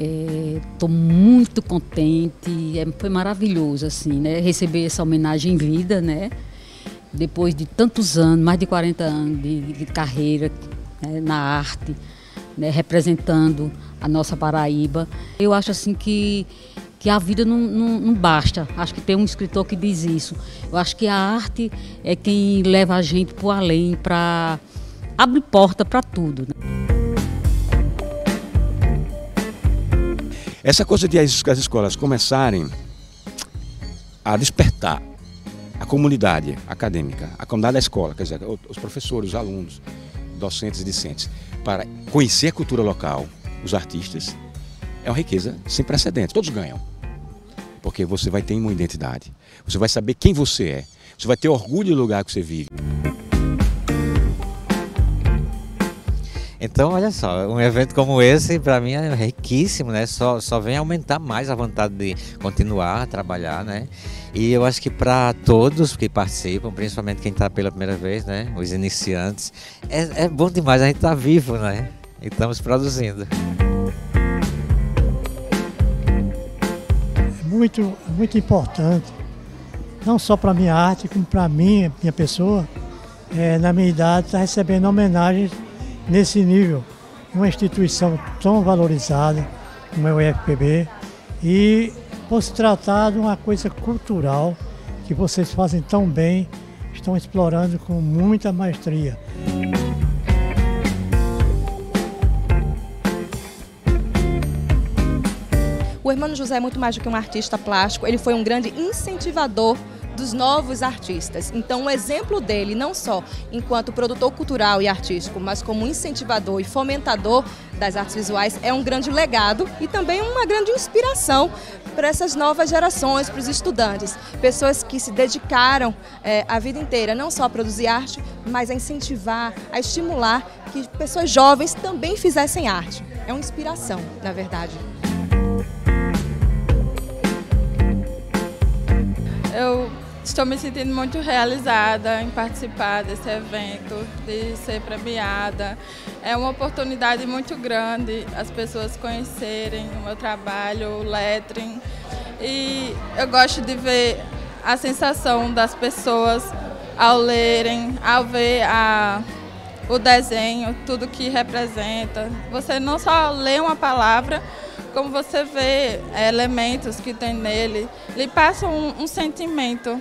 Estou muito contente, foi maravilhoso assim, né? Receber essa homenagem em vida, né? Depois de tantos anos, mais de 40 anos de carreira, né, na arte, né, representando a nossa Paraíba. Eu acho assim que a vida não basta, acho que tem um escritor que diz isso. Eu acho que a arte é quem leva a gente para o além, para abrir porta para tudo, né? Essa coisa de as escolas começarem a despertar a comunidade acadêmica, a comunidade da escola, quer dizer, os professores, os alunos, docentes e discentes, para conhecer a cultura local, os artistas, é uma riqueza sem precedentes. Todos ganham, porque você vai ter uma identidade, você vai saber quem você é, você vai ter orgulho do lugar que você vive. Então, olha só, um evento como esse, para mim, é riquíssimo, né? Só vem aumentar mais a vontade de continuar a trabalhar, né? E eu acho que para todos que participam, principalmente quem está pela primeira vez, né? Os iniciantes, é bom demais, a gente tá vivo, né? E estamos produzindo. Muito, muito importante, não só para minha arte, como para mim, minha pessoa, na minha idade, está recebendo homenagens nesse nível, uma instituição tão valorizada como é o IFPB, e por se tratar de uma coisa cultural que vocês fazem tão bem, estão explorando com muita maestria. O Irmão José é muito mais do que um artista plástico, ele foi um grande incentivador dos novos artistas. Então, o exemplo dele, não só enquanto produtor cultural e artístico, mas como incentivador e fomentador das artes visuais, é um grande legado e também uma grande inspiração para essas novas gerações, para os estudantes. Pessoas que se dedicaram a vida inteira, não só a produzir arte, mas a incentivar, a estimular que pessoas jovens também fizessem arte. É uma inspiração, na verdade. Estou me sentindo muito realizada em participar desse evento, de ser premiada. É uma oportunidade muito grande as pessoas conhecerem o meu trabalho, o lettering. E eu gosto de ver a sensação das pessoas ao lerem, ao ver o desenho, tudo que representa. Você não só lê uma palavra, como você vê elementos que tem nele, lhe passa um sentimento.